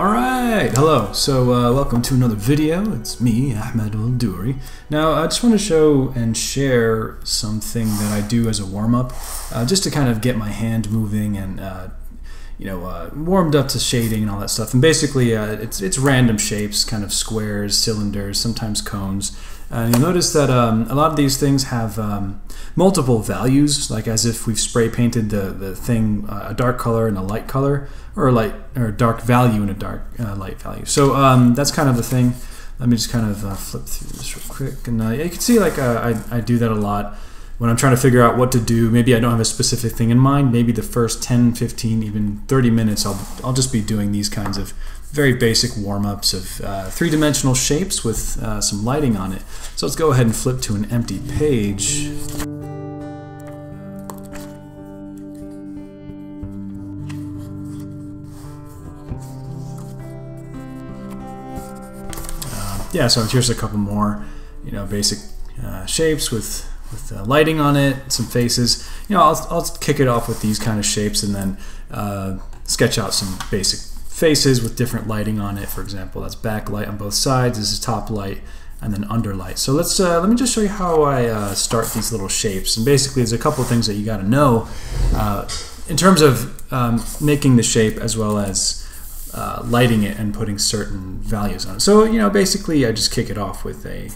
Alright, hello. So welcome to another video. It's me, Ahmed Aldoori. Now I just want to show and share something that I do as a warm-up, just to kind of get my hand moving and warmed up to shading and all that stuff. And basically it's random shapes, kind of squares, cylinders, sometimes cones. And you'll notice that a lot of these things have multiple values, like as if we've spray painted the thing a dark color and a light color, or a dark value and a dark light value. So that's kind of the thing. Let me just kind of flip through this real quick. And you can see like I do that a lot. When I'm trying to figure out what to do, maybe I don't have a specific thing in mind. Maybe the first 10, 15, even 30 minutes, I'll just be doing these kinds of very basic warm-ups of three-dimensional shapes with some lighting on it. So let's go ahead and flip to an empty page. Yeah, so here's a couple more, basic shapes with lighting on it, some faces. I'll kick it off with these kind of shapes and then sketch out some basic faces with different lighting on it. For example, that's backlight on both sides. This is top light and then underlight. So let's let me just show you how I start these little shapes. And basically, there's a couple things that you got to know in terms of making the shape as well as lighting it and putting certain values on it. So basically, I just kick it off with a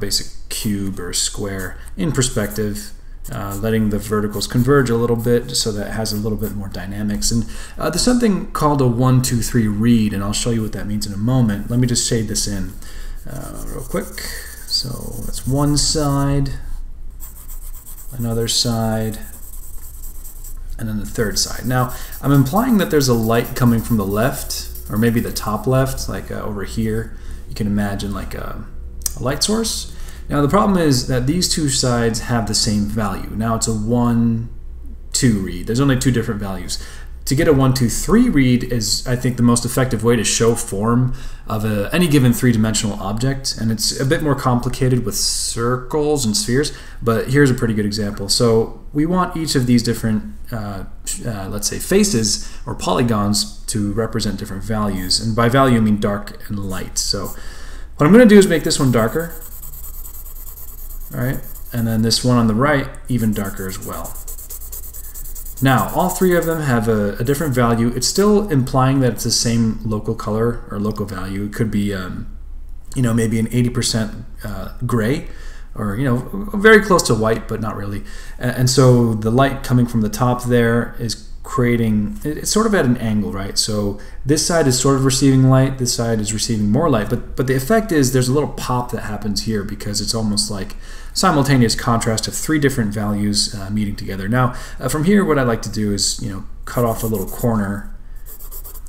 basic cube or square in perspective, letting the verticals converge a little bit just so that it has a little bit more dynamics. And there's something called a 1, 2, 3 read, and I'll show you what that means in a moment. Let me just shade this in real quick. So that's one side, another side, and then the third side. Now I'm implying that there's a light coming from the left, or maybe the top left, like over here. You can imagine like a light source. Now the problem is that these two sides have the same value. Now it's a 1, 2 read. There's only two different values. To get a 1, 2, 3 read is, I think, the most effective way to show form of any given three-dimensional object. And it's a bit more complicated with circles and spheres, but here's a pretty good example. So we want each of these different, let's say, faces or polygons to represent different values. And by value, I mean dark and light. So what I'm going to do is make this one darker. All right, and then this one on the right, even darker as well. Now, all three of them have a different value. It's still implying that it's the same local color or local value. It could be, maybe an 80% gray, or, very close to white, but not really. And so the light coming from the top there is creating, it's sort of at an angle, right? So this side is sort of receiving light, this side is receiving more light, but the effect is there's a little pop that happens here because it's almost like simultaneous contrast of three different values meeting together. Now, from here, what I like to do is, cut off a little corner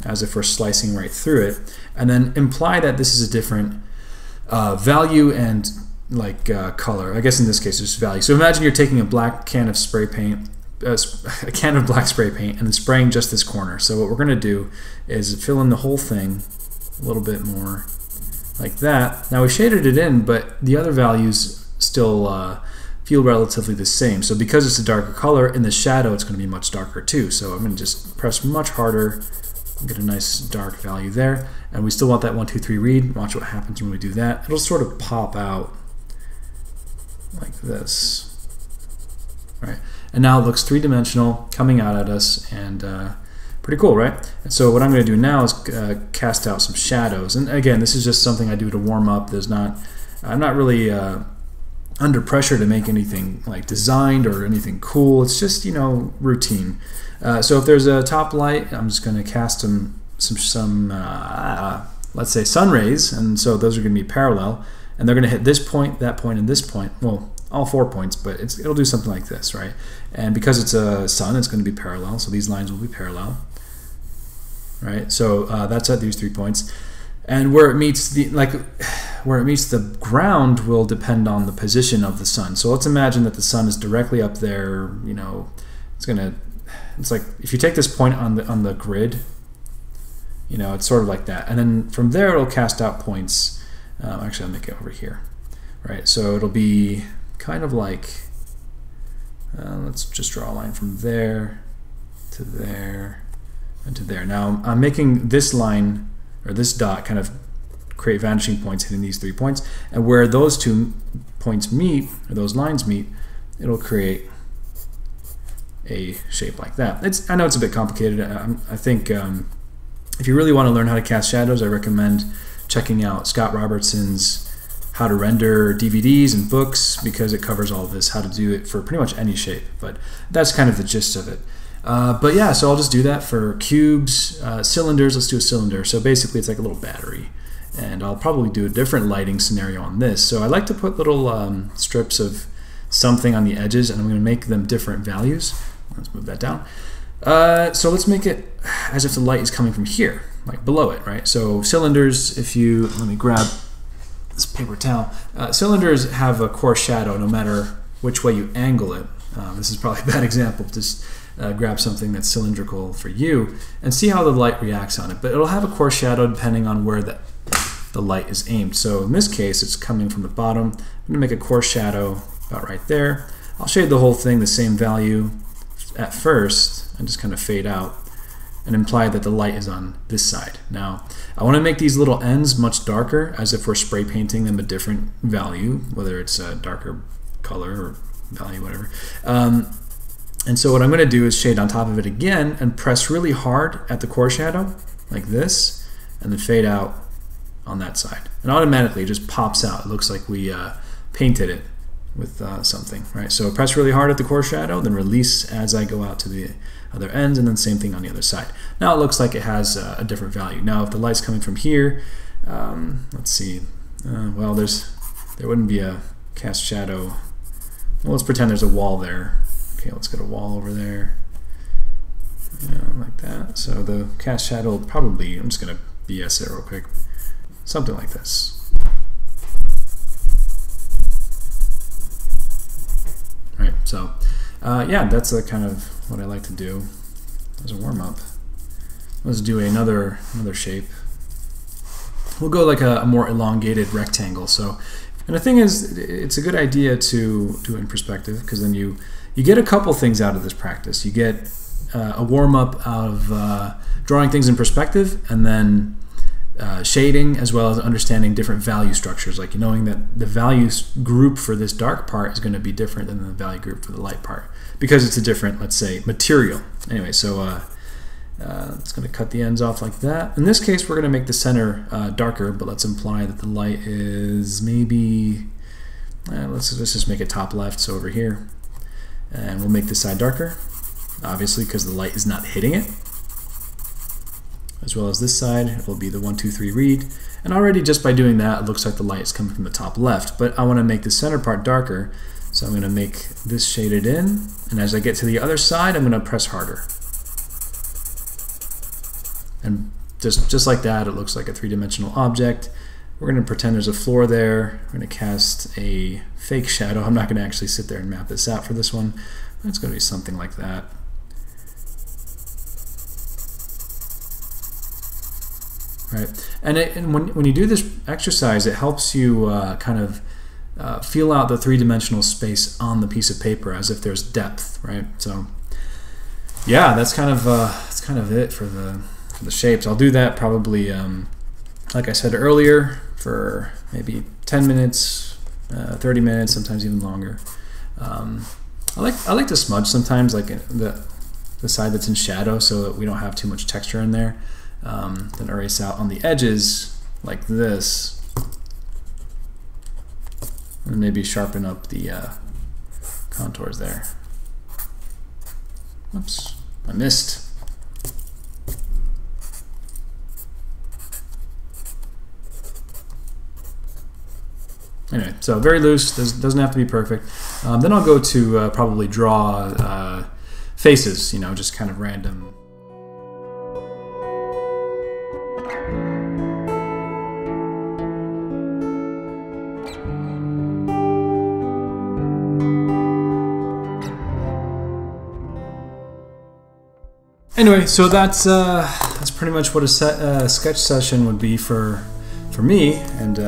as if we're slicing right through it, and then imply that this is a different value and like color. I guess in this case, it's value. So imagine you're taking a black can of spray paint, a can of black spray paint, and then spraying just this corner. So what we're going to do is fill in the whole thing a little bit more like that. Now we shaded it in, but the other values still feel relatively the same. So because it's a darker color, in the shadow it's going to be much darker too. So I'm going to just press much harder, get a nice dark value there, and we still want that 1, 2, 3 read. Watch what happens when we do that. It'll sort of pop out like this. All right, and now it looks three-dimensional coming out at us, and pretty cool, right? And so what I'm going to do now is cast out some shadows. And again, this is just something I do to warm up. I'm not really under pressure to make anything like designed or anything cool. It's just, routine. So if there's a top light, I'm just going to cast some let's say sun rays, and so those are going to be parallel, and they're going to hit this point, that point, and this point. Well, all 4 points, but it'll do something like this, right? And because it's a sun, it's going to be parallel, so these lines will be parallel, right? So that's at these 3 points. And where it meets the ground will depend on the position of the sun. So let's imagine that the sun is directly up there. It's like if you take this point on the grid, it's sort of like that. And then from there it'll cast out points. Actually, I'll make it over here, right? So it'll be kind of like let's just draw a line from there to there. into there. Now I'm making this line or this dot kind of create vanishing points hitting these 3 points, and where those 2 points meet, or those lines meet, it'll create a shape like that. I know it's a bit complicated. I think if you really want to learn how to cast shadows, I recommend checking out Scott Robertson's How to Render DVDs and Books, because it covers all of this, how to do it for pretty much any shape. But that's kind of the gist of it. But yeah, so I'll just do that for cubes, cylinders. Let's do a cylinder. So basically it's like a little battery. And I'll probably do a different lighting scenario on this. So I like to put little strips of something on the edges, and I'm going to make them different values. Let's move that down. So let's make it as if the light is coming from here, like below it, right? So cylinders, if you, let me grab this paper towel. Cylinders have a core shadow no matter which way you angle it. This is probably a bad example. Just grab something that's cylindrical for you and see how the light reacts on it. But it'll have a core shadow depending on where the light is aimed. So in this case, it's coming from the bottom. I'm gonna make a core shadow about right there. I'll shade the whole thing the same value at first and just kind of fade out and imply that the light is on this side. Now, I want to make these little ends much darker, as if we're spray painting them a different value, whether it's a darker color or value, whatever. And so what I'm going to do is shade on top of it again and press really hard at the core shadow, like this, and then fade out on that side. And automatically it just pops out. It looks like we painted it with something, right? So press really hard at the core shadow, then release as I go out to the other ends, and then same thing on the other side. Now it looks like it has a different value. Now if the light's coming from here, let's see, well, there wouldn't be a cast shadow. Well, let's pretend there's a wall there. Okay, let's get a wall over there, like that. So the cast shadow will probably, I'm just gonna BS it real quick, something like this. Right, so yeah, that's kind of what I like to do as a warm-up. Let's do another shape. We'll go like a more elongated rectangle. So, and the thing is, it's a good idea to do it in perspective, because then you get a couple things out of this practice. You get a warm-up of drawing things in perspective, and then shading, as well as understanding different value structures, like knowing that the value group for this dark part is going to be different than the value group for the light part, because it's a different, let's say, material. Anyway, so it's going to cut the ends off like that. In this case, we're going to make the center darker, but let's imply that the light is maybe, let's just make it top left, so over here. And we'll make this side darker, obviously, because the light is not hitting it. As well as this side, it will be the 1, 2, 3 read. And already just by doing that, it looks like the light is coming from the top left, but I want to make the center part darker. So I'm going to make this shaded in, and as I get to the other side, I'm going to press harder. And just like that, it looks like a three-dimensional object. We're going to pretend there's a floor there. We're going to cast a fake shadow. I'm not going to actually sit there and map this out for this one. It's going to be something like that. Right, and when you do this exercise, it helps you kind of feel out the three-dimensional space on the piece of paper, as if there's depth, right? So, yeah, that's kind of it for the shapes. I'll do that probably, like I said earlier, for maybe 10 minutes, 30 minutes, sometimes even longer. I like to smudge sometimes, like the side that's in shadow, so that we don't have too much texture in there. Then erase out on the edges like this, and maybe sharpen up the contours there. Oops, I missed. Anyway, so very loose, doesn't have to be perfect. Then I'll go to probably draw faces, just kind of random. Anyway, so that's pretty much what a sketch session would be for me, and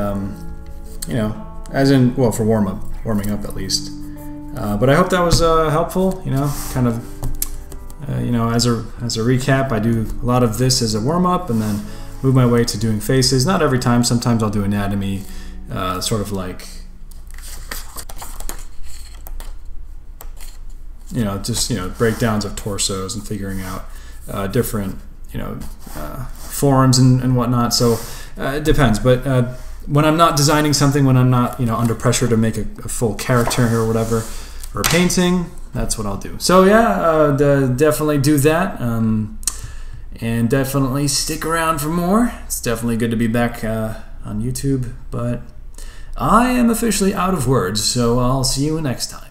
as in, well, for warming up at least. But I hope that was helpful. Kind of As a recap, I do a lot of this as a warm-up and then move my way to doing faces. Not every time, sometimes I'll do anatomy, sort of like, breakdowns of torsos and figuring out different, forms and whatnot. So it depends. But when I'm not designing something, when I'm not, under pressure to make a full character or whatever, or painting, that's what I'll do. So yeah, definitely do that. And definitely stick around for more. It's definitely good to be back on YouTube, but I am officially out of words, so I'll see you next time.